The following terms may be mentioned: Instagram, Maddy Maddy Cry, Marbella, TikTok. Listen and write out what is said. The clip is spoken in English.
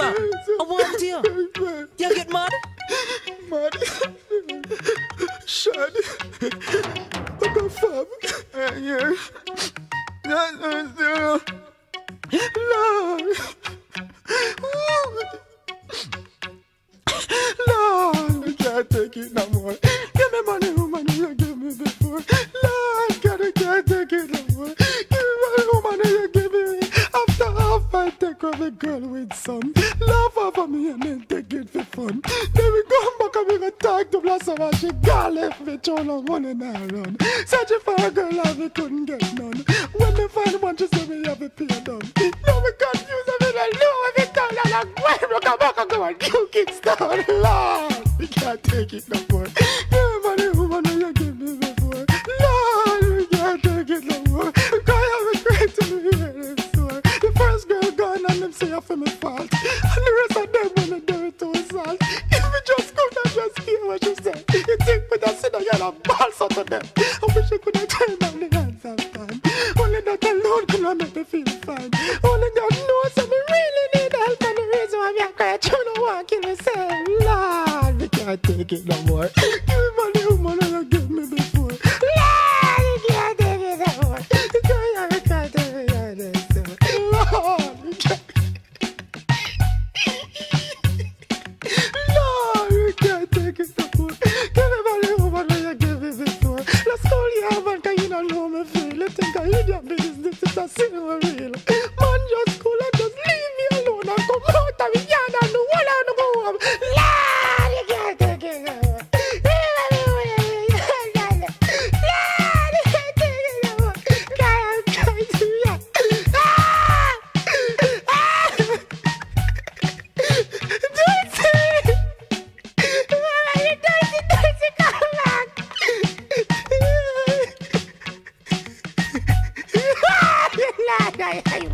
sir. I want dear. You get Maddy? Maddy. Shady. I got fab. Yeah. No. Lord. Lord. I can't take it no more. Give me money, woman, you give me before. Lord, God, I can't take it no more. Give me money, woman, you give me. After half, I take off the girl with some. Laugh over me and then take it for fun. Then we go back and we go talk to Blossom and she got left me too long running around. Searching for a girl and we couldn't get none. When we find one, she said we have a pair done. Now we can't use it, we don't know if it's done. And I'm going to go back and go and you kids down. Lord, we can't take it no more. Say off my fault, and the rest of them wanna do it to us all. If we just could have just hear what you said, you think we don't sit down and balls out of them. I wish I could have turned on the hands of time. Only that alone could not make me feel fine. Only God knows that we really need help, and the reason why we are crying, you know, walking and saying, Lord, we can't take it no more. Give me money, woman, and you give me before. Lord, we can't take it no more. We can't take it no more. Lord, we can't. I